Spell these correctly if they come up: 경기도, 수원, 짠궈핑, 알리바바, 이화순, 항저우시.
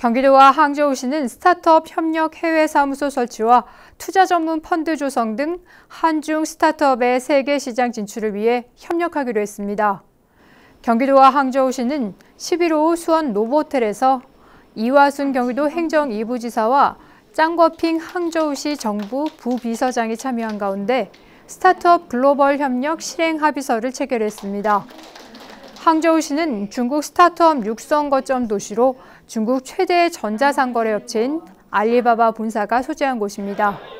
경기도와 항저우시는 스타트업 협력 해외사무소 설치와 투자 전문 펀드 조성 등 한중 스타트업의 세계 시장 진출을 위해 협력하기로 했습니다. 경기도와 항저우시는 11호 수원 로보호텔에서 이화순 경기도 행정 2부 지사와 짠궈핑 항저우시 정부 부비서장이 참여한 가운데 스타트업 글로벌 협력 실행 합의서를 체결했습니다. 항저우시는 중국 스타트업 육성 거점 도시로 중국 최대의 전자상거래 업체인 알리바바 본사가 소재한 곳입니다.